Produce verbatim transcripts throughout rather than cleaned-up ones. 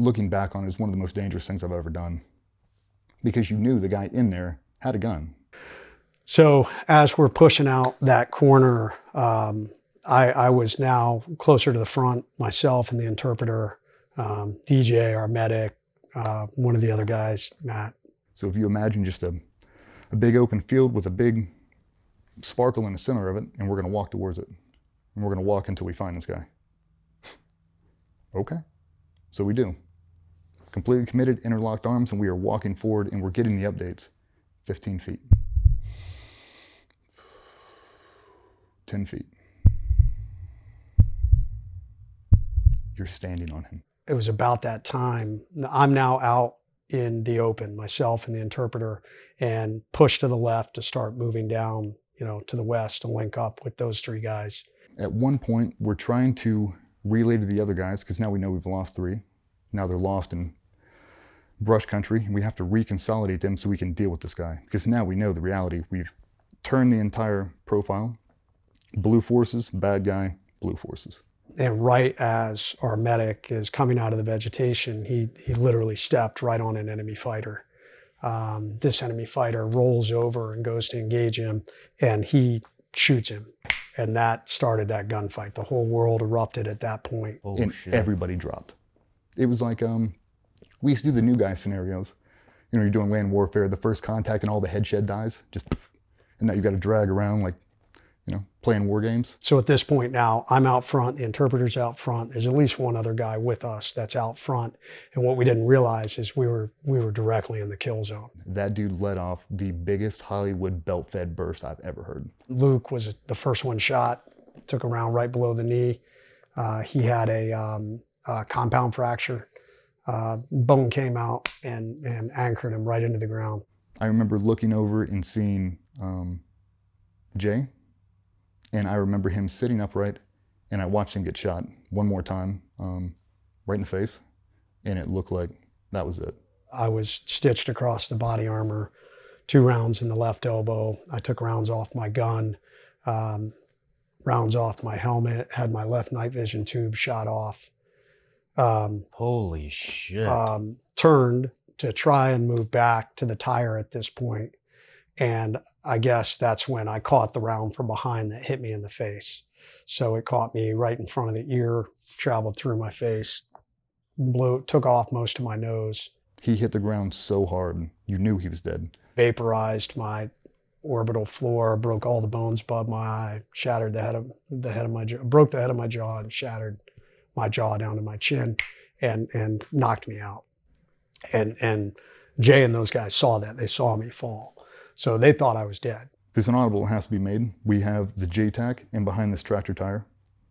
looking back on it, is one of the most dangerous things I've ever done, because you knew the guy in there had a gun. So as we're pushing out that corner, um, I, I was now closer to the front, myself and the interpreter, um, D J, our medic, uh, one of the other guys, Matt. So if you imagine just a, a big open field with a big sparkle in the center of it, and we're going to walk towards it, and we're going to walk until we find this guy. Okay. So we do. Completely committed, interlocked arms, and we are walking forward, and we're getting the updates. fifteen feet. ten feet. You're standing on him. It was about that time. I'm now out in the open, myself and the interpreter, and push to the left to start moving down, you know, to the west to link up with those three guys. At one point, we're trying to relay to the other guys, because now we know we've lost three. Now they're lost in brush country, and we have to reconsolidate them so we can deal with this guy, because now we know the reality. We've turned the entire profile. Blue forces, bad guy, blue forces. And right as our medic is coming out of the vegetation, he, he literally stepped right on an enemy fighter. Um, this enemy fighter rolls over and goes to engage him, and he shoots him. And that started that gunfight. The whole world erupted at that point. Oh, and shit. Everybody dropped. It was like, um, we used to do the new guy scenarios. You know, you're doing land warfare, the first contact and all the head shed dies, just, and now you've got to drag around like, you know, playing war games. So at this point now, I'm out front, the interpreter's out front, there's at least one other guy with us that's out front, and what we didn't realize is we were, we were directly in the kill zone. That dude let off the biggest Hollywood belt-fed burst I've ever heard. Luke was the first one shot, took a round right below the knee. Uh, he had a... Um, Uh, compound fracture, uh, bone came out and, and anchored him right into the ground. I remember looking over and seeing um, Jay, and I remember him sitting upright, and I watched him get shot one more time, um, right in the face, and it looked like that was it. I was stitched across the body armor, two rounds in the left elbow. I took rounds off my gun, um, rounds off my helmet, had my left night vision tube shot off. Um, Holy shit. Um, turned to try and move back to the tire at this point. And I guess that's when I caught the round from behind that hit me in the face. So it caught me right in front of the ear, traveled through my face, blew, took off most of my nose. He hit the ground so hard, you knew he was dead. Vaporized my orbital floor, broke all the bones above my eye, shattered the head of, the head of my jaw, broke the head of my jaw and shattered my jaw down to my chin, and and knocked me out. And and Jay and those guys saw that. They saw me fall. So they thought I was dead. There's an audible that has to be made. We have the J TAC in behind this tractor tire.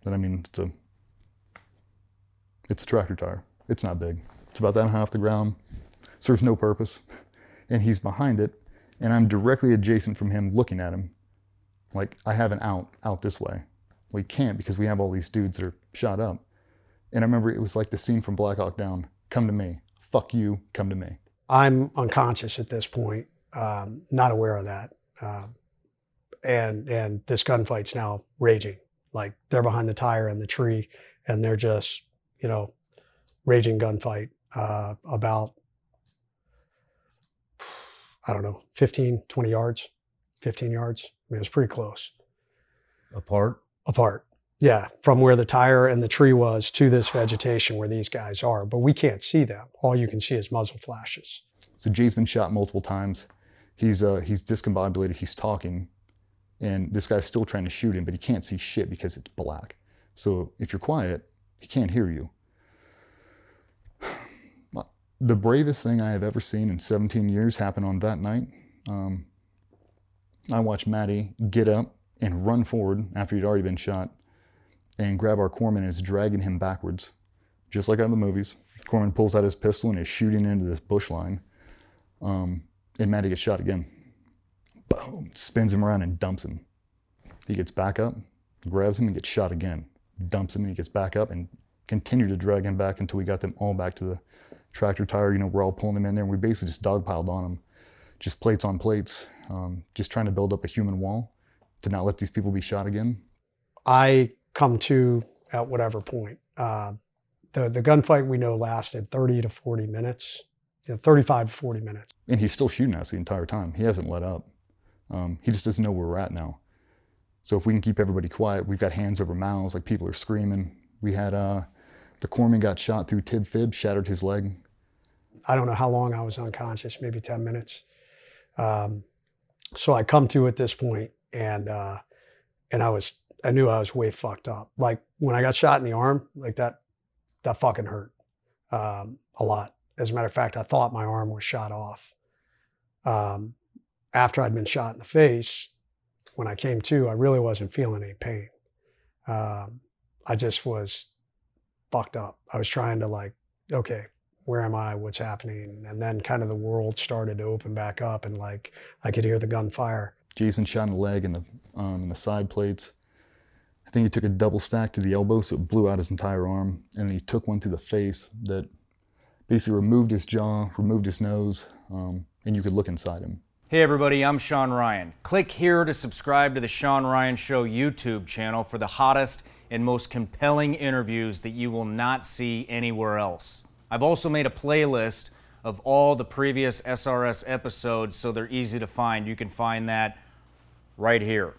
But I mean, it's a, it's a tractor tire. It's not big. It's about that high off the ground. Serves no purpose. And he's behind it, and I'm directly adjacent from him looking at him. Like, I have an out, out this way. We can't, because we have all these dudes that are shot up. And I remember it was like the scene from Black Hawk Down. Come to me. Fuck you. Come to me. I'm unconscious at this point. Um, not aware of that. Uh, and and this gunfight's now raging. Like, they're behind the tire and the tree, and they're just, you know, raging gunfight. Uh, about, I don't know, fifteen, twenty yards. fifteen yards. I mean, it was pretty close. Apart? Apart. Yeah, from where the tire and the tree was to this vegetation where these guys are, but we can't see them. All you can see is muzzle flashes. So Jay's been shot multiple times. He's uh, he's discombobulated, he's talking, and this guy's still trying to shoot him, but he can't see shit because it's black. So if you're quiet, he can't hear you. The bravest thing I have ever seen in seventeen years happened on that night. Um, I watched Matty get up and run forward after he'd already been shot, and grab our corpsman and is dragging him backwards, just like out of the movies. Corpsman pulls out his pistol and is shooting into this bush line. Um, and Matty gets shot again. Boom, spins him around and dumps him. He gets back up, grabs him and gets shot again. Dumps him and he gets back up and continue to drag him back until we got them all back to the tractor tire. You know, we're all pulling him in there, and we basically just dogpiled on him. Just plates on plates, um, just trying to build up a human wall to not let these people be shot again. I come to at whatever point. Uh, the, the gunfight we know lasted thirty to forty minutes, you know, thirty-five to forty minutes. And he's still shooting us the entire time. He hasn't let up. Um, he just doesn't know where we're at now. So if we can keep everybody quiet, we've got hands over mouths, like people are screaming. We had, uh, the corpsman got shot through tib fib, shattered his leg. I don't know how long I was unconscious, maybe ten minutes. Um, so I come to at this point and, uh, and I was, I knew I was way fucked up. Like when I got shot in the arm, like that, that fucking hurt, um, a lot. As a matter of fact, I thought my arm was shot off. Um, after I'd been shot in the face, when I came to, I really wasn't feeling any pain. Um, I just was fucked up. I was trying to like, okay, where am I? What's happening? And then kind of the world started to open back up and like, I could hear the gunfire. Jason shot in the leg and the, um, and the side plates. I think he took a double stack to the elbow, so it blew out his entire arm. And then he took one to the face that basically removed his jaw, removed his nose, um, and you could look inside him. Hey everybody, I'm Sean Ryan. Click here to subscribe to the Sean Ryan Show YouTube channel for the hottest and most compelling interviews that you will not see anywhere else. I've also made a playlist of all the previous S R S episodes, so they're easy to find. You can find that right here.